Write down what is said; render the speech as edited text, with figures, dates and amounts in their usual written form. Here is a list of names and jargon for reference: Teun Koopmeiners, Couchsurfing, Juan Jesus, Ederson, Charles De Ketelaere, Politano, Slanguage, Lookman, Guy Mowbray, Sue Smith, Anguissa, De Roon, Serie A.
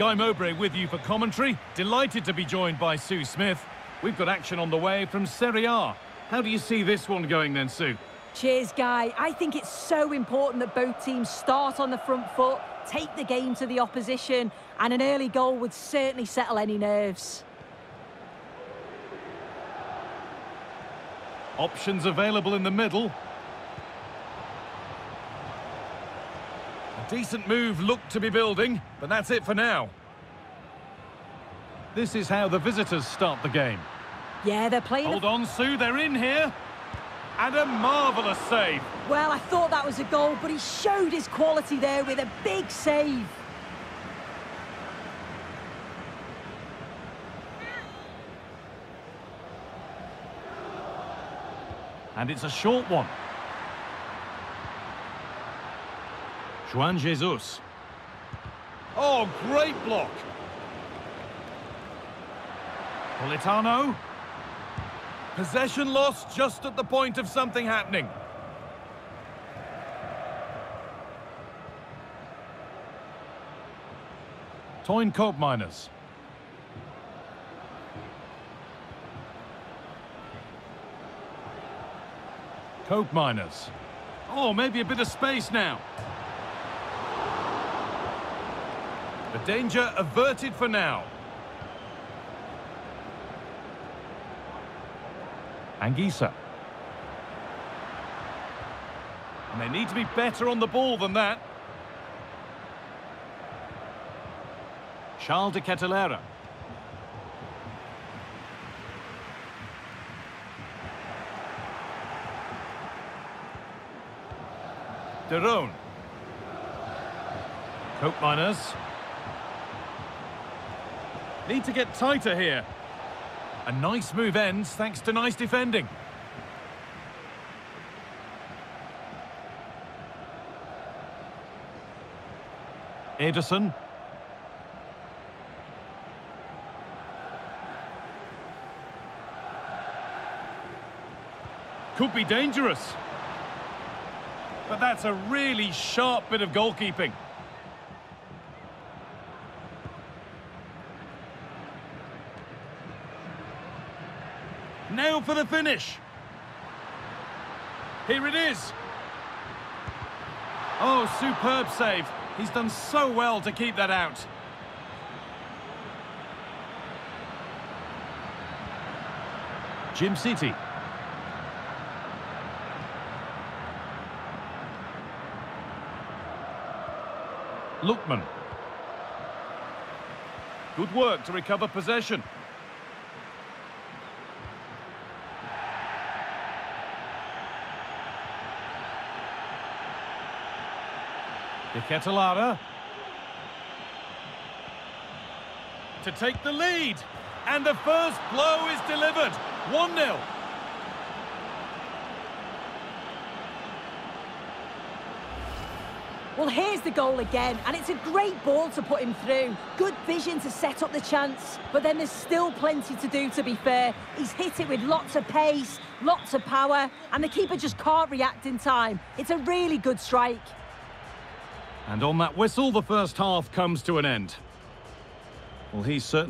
Guy Mowbray with you for commentary. Delighted to be joined by Sue Smith. We've got action on the way from Serie A. How do you see this one going then, Sue? Cheers, Guy. I think it's so important that both teams start on the front foot, take the game to the opposition, and an early goal would certainly settle any nerves. Options available in the middle. A decent move looked to be building, but that's it for now. This is how the visitors start the game. Yeah, they're playing... Hold on, Sue, they're in here. And a marvellous save. Well, I thought that was a goal, but he showed his quality there with a big save. And it's a short one. Juan Jesus. Oh, great block. Politano. Possession lost just at the point of something happening. Teun Koopmeiners. Koopmeiners. Oh, maybe a bit of space now. The danger averted for now. Anguissa. And they need to be better on the ball than that. Charles De Ketelaere. De Roon. Koopmeiners. Need to get tighter here. A nice move ends thanks to nice defending. Ederson. Could be dangerous. But that's a really sharp bit of goalkeeping. Now for the finish. Here it is. Oh, superb save. He's done so well to keep that out. Jim City. Lookman. Good work to recover possession. De Ketelaere to take the lead, and the first blow is delivered. 1-0. Well, here's the goal again, and it's a great ball to put him through. Good vision to set up the chance, but then there's still plenty to do, to be fair. He's hit it with lots of pace, lots of power, and the keeper just can't react in time. It's a really good strike. And on that whistle, the first half comes to an end. Well, he's certainly...